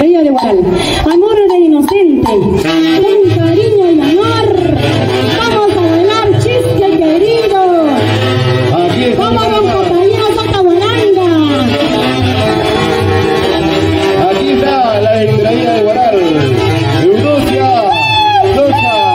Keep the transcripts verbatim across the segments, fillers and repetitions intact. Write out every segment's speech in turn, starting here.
Valle de Guaral. Amor de Inocente, con cariño y amor, vamos a bailar, chiste querido. Como don compañero saca volanda. Aquí está la estrella de Guaral, Eudocia Sosa.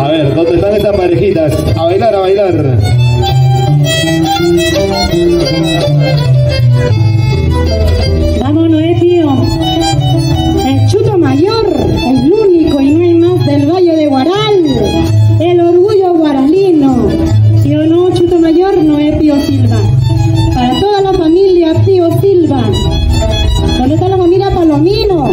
A ver, ¿dónde están estas parejitas? A bailar, a bailar. Vamos, Noé Pio. El Chuto Mayor, el único y no hay más del Valle de Guaral, el orgullo guaralino. ¿Sí o no, Chuto Mayor? Noé Pio Silva. Para toda la familia, Tío Silva. ¿Dónde está la familia Palomino?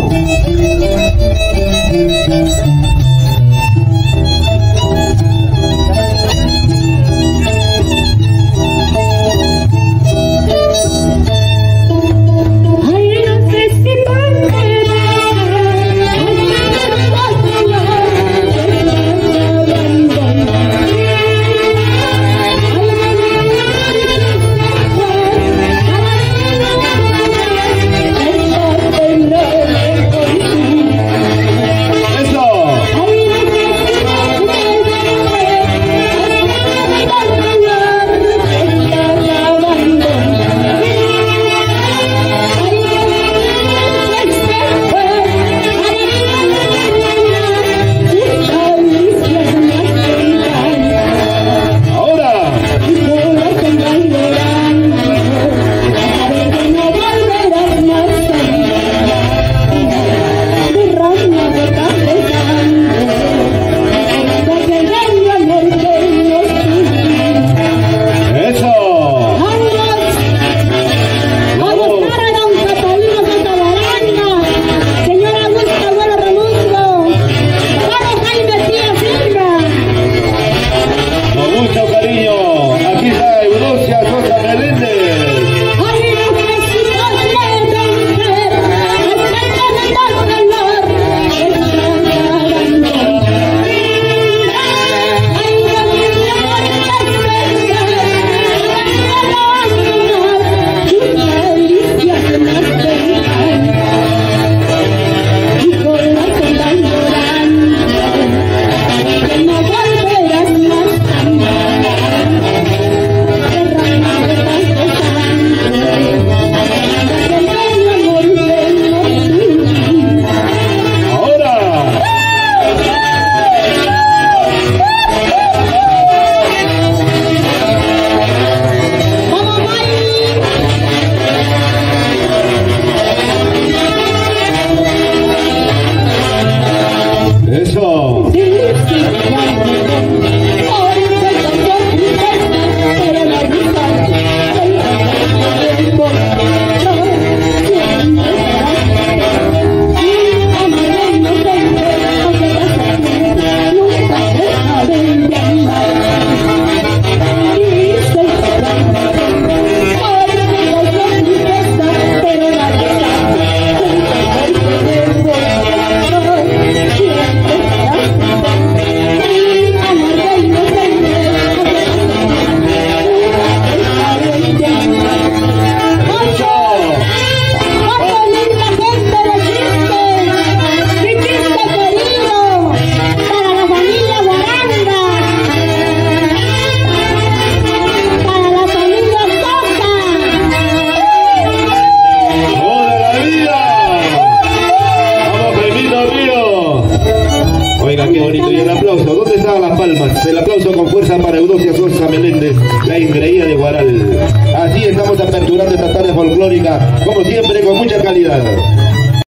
El aplauso con fuerza para Eudocia Sosa Meléndez, la estrella de Guaral. Así estamos aperturando esta tarde folclórica, como siempre, con mucha calidad.